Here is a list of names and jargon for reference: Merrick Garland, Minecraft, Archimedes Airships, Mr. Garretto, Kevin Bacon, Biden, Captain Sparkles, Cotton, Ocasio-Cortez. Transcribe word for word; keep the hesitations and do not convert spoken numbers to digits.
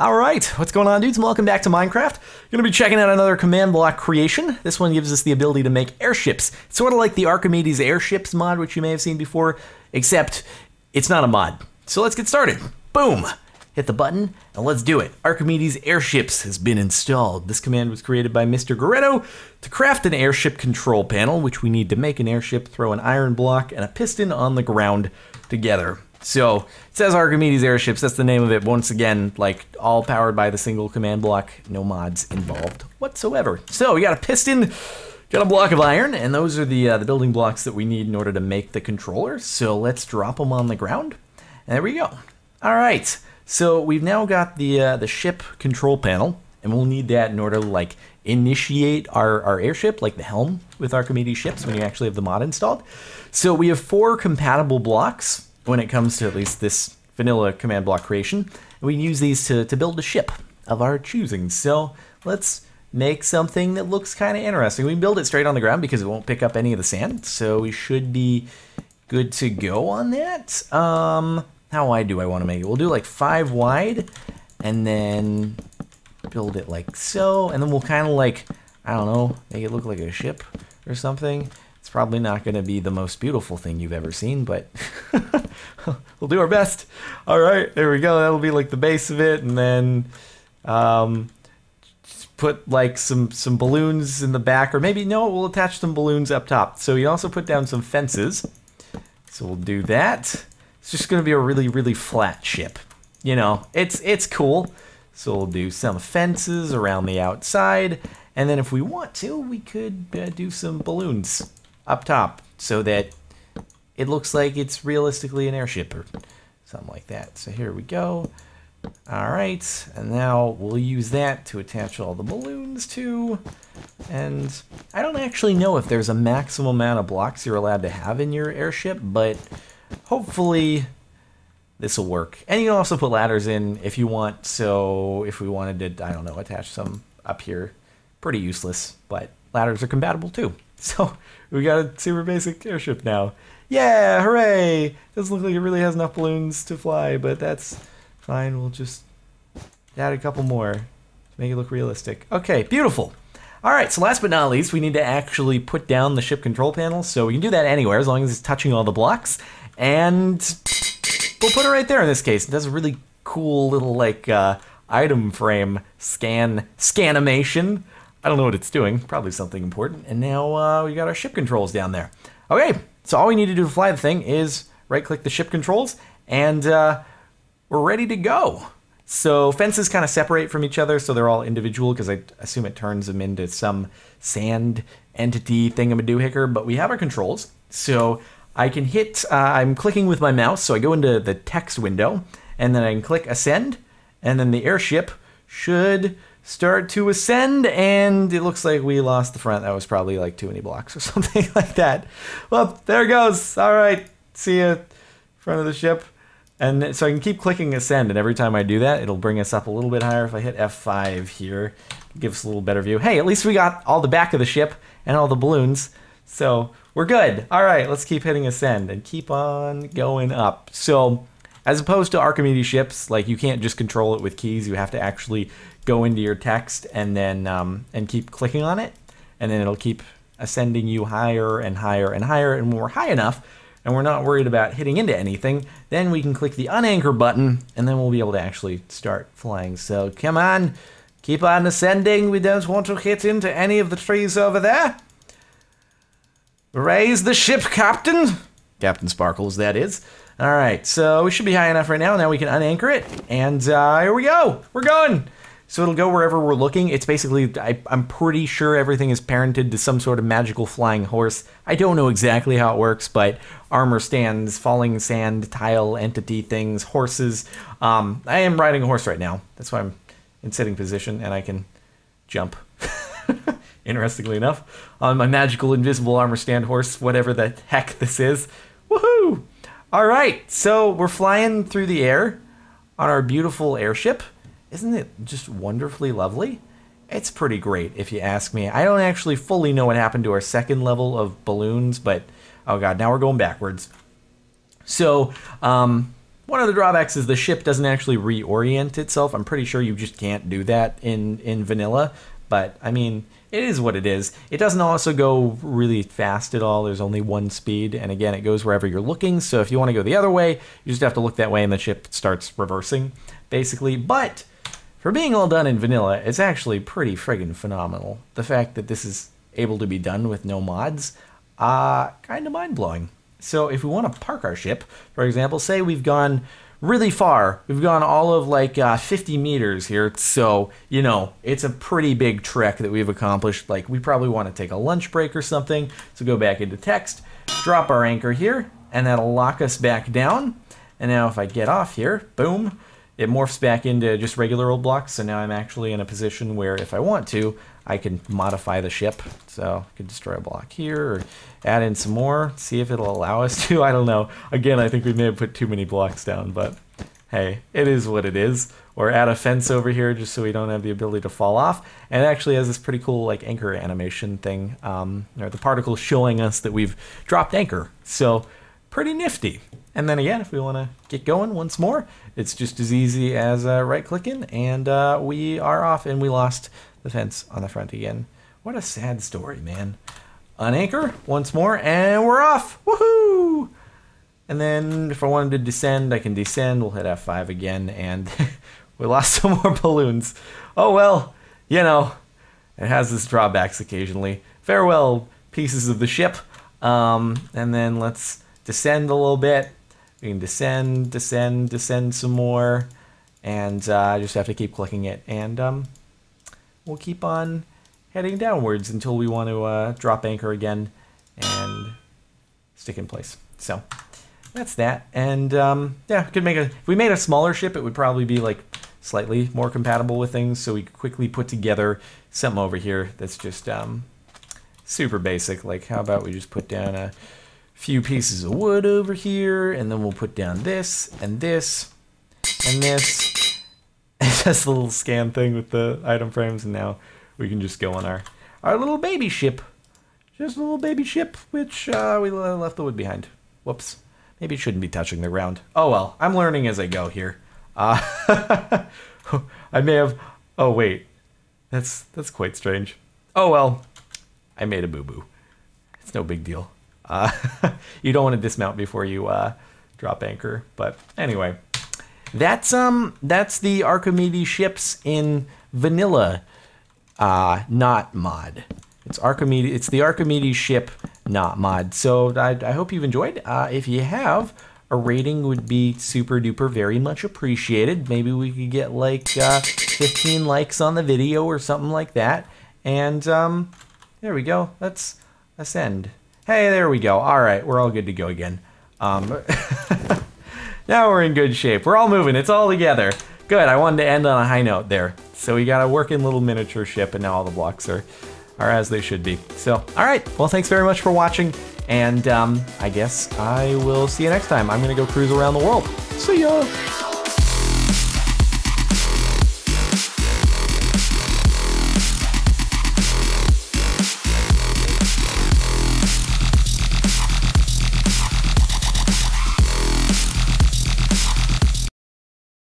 Alright, what's going on, dudes? Welcome back to Minecraft. You're going to be checking out another command block creation. This one gives us the ability to make airships. It's sort of like the Archimedes Airships mod, which you may have seen before, except it's not a mod. So let's get started. Boom! Hit the button, and let's do it. Archimedes Airships has been installed. This command was created by Mister Garretto to craft an airship control panel, which we need to make an airship, throw an iron block and a piston on the ground together. So, it says Archimedes Airships, that's the name of it. Once again, like, all powered by the single command block, no mods involved whatsoever. So, we got a piston, got a block of iron, and those are the, uh, the building blocks that we need in order to make the controller. So, let's drop them on the ground, and there we go. Alright, so we've now got the, uh, the ship control panel, and we'll need that in order to, like, initiate our, our airship, like the helm with Archimedes ships when you actually have the mod installed. So, we have four compatible blocks when it comes to at least this vanilla command block creation. And we use these to, to build a ship of our choosing. So let's make something that looks kind of interesting. We can build it straight on the ground because it won't pick up any of the sand. So we should be good to go on that. Um, how wide do I want to make it? We'll do like five wide and then build it like so. And then we'll kind of like, I don't know, make it look like a ship or something. It's probably not going to be the most beautiful thing you've ever seen, but we'll do our best. All right, there we go. That'll be like the base of it, and then um, just put like some some balloons in the back, or maybe no, we'll attach some balloons up top. So we also put down some fences. So we'll do that. It's just going to be a really really flat ship. You know, it's it's cool. So we'll do some fences around the outside, and then if we want to, we could uh, do some balloons up top so that it looks like it's realistically an airship or something like that. So here we go. All right, and now we'll use that to attach all the balloons to. And I don't actually know if there's a maximum amount of blocks you're allowed to have in your airship, but hopefully this will work. And you can also put ladders in if you want. So if we wanted to, I don't know, attach some up here, pretty useless, but ladders are compatible too. So we got a super basic airship now. Yeah, hooray! Doesn't look like it really has enough balloons to fly, but that's fine. We'll just add a couple more to make it look realistic. Okay, beautiful. All right, so last but not least, we need to actually put down the ship control panel. So we can do that anywhere as long as it's touching all the blocks. And we'll put it right there in this case. It does a really cool little like uh, item frame scan scanimation. I don't know what it's doing, probably something important. And now uh, we got our ship controls down there. Okay, so all we need to do to fly the thing is right-click the ship controls, and uh, we're ready to go. So fences kind of separate from each other, so they're all individual, because I assume it turns them into some sand entity thingamidoohicker, but we have our controls. So I can hit, uh, I'm clicking with my mouse, so I go into the text window, and then I can click ascend, and then the airship should start to ascend, and it looks like we lost the front. That was probably like too many blocks or something like that. Well, there it goes. All right, see ya, front of the ship. And so I can keep clicking ascend, and every time I do that, it'll bring us up a little bit higher. If I hit F five here, it gives us a little better view. Hey, at least we got all the back of the ship and all the balloons, so we're good. All right, let's keep hitting ascend and keep on going up. So as opposed to Archimedes ships, like you can't just control it with keys. You have to actually go into your text and then um, and keep clicking on it, and then it'll keep ascending you higher and higher and higher. And when we're high enough and we're not worried about hitting into anything, then we can click the unanchor button, and then we'll be able to actually start flying. So come on, keep on ascending. We don't want to hit into any of the trees over there. Raise the ship, Captain. Captain Sparkles, that is. All right, so we should be high enough right now. Now we can unanchor it, and uh, here we go. We're going. So it'll go wherever we're looking. It's basically, I, I'm pretty sure everything is parented to some sort of magical flying horse. I don't know exactly how it works, but armor stands, falling sand, tile, entity things, horses. Um, I am riding a horse right now. That's why I'm in sitting position, and I can jump. Interestingly enough, on my magical invisible armor stand horse, whatever the heck this is. Woohoo! All right, so we're flying through the air on our beautiful airship. Isn't it just wonderfully lovely? It's pretty great, if you ask me. I don't actually fully know what happened to our second level of balloons, but oh god, now we're going backwards. So, um, One of the drawbacks is the ship doesn't actually reorient itself. I'm pretty sure you just can't do that in, in vanilla, but I mean, it is what it is. It doesn't also go really fast at all. There's only one speed, and again, it goes wherever you're looking, so if you want to go the other way, you just have to look that way and the ship starts reversing, basically. But for being all done in vanilla, it's actually pretty friggin' phenomenal. The fact that this is able to be done with no mods, uh, kind of mind-blowing. So if we want to park our ship, for example, say we've gone really far. We've gone all of like uh, fifty meters here. So, you know, it's a pretty big trek that we've accomplished. Like, we probably want to take a lunch break or something. So go back into text, drop our anchor here, and that'll lock us back down. And now if I get off here, boom, it morphs back into just regular old blocks. So now I'm actually in a position where if I want to, I can modify the ship. So I could destroy a block here or add in some more, see if it'll allow us to. I don't know. Again, I think we may have put too many blocks down, but hey, it is what it is. Or add a fence over here just so we don't have the ability to fall off. And it actually has this pretty cool like anchor animation thing, um, or the particle showing us that we've dropped anchor. So pretty nifty. And then again, if we want to get going once more, it's just as easy as uh, right-clicking, and uh, we are off, and we lost the fence on the front again. What a sad story, man. Unanchor once more, and we're off. Woohoo! And then if I wanted to descend, I can descend. We'll hit F five again, and we lost some more balloons. Oh well, you know, it has its drawbacks occasionally. Farewell, pieces of the ship. Um, and then let's descend a little bit. We can descend, descend, descend some more, and I uh, just have to keep clicking it, and um, we'll keep on heading downwards until we want to uh, drop anchor again and stick in place. So that's that, and um, yeah, could make a. If we made a smaller ship, it would probably be like slightly more compatible with things. So we could quickly put together something over here that's just um, super basic. Like, how about we just put down a few pieces of wood over here, and then we'll put down this and this and this. And that's the little scan thing with the item frames, and now we can just go on our our little baby ship. Just a little baby ship, which uh, we left the wood behind. Whoops. Maybe it shouldn't be touching the ground. Oh well, I'm learning as I go here. Uh, I may have. Oh wait, that's that's quite strange. Oh well, I made a boo-boo. It's no big deal. Uh, you don't want to dismount before you uh, drop anchor, but anyway, that's um that's the Archimedes ships in vanilla, uh, not mod. It's Archimedes. It's the Archimedes ship, not mod. So I, I hope you've enjoyed. Uh, if you have, a rating would be super duper very much appreciated. Maybe we could get like uh, fifteen likes on the video or something like that. And um, there we go. Let's ascend. Hey, there we go. All right, we're all good to go again. Um, now we're in good shape. We're all moving. It's all together. Good. I wanted to end on a high note there. So we got a working little miniature ship, and now all the blocks are, are as they should be. So, all right. Well, thanks very much for watching, and um, I guess I will see you next time. I'm going to go cruise around the world. See ya.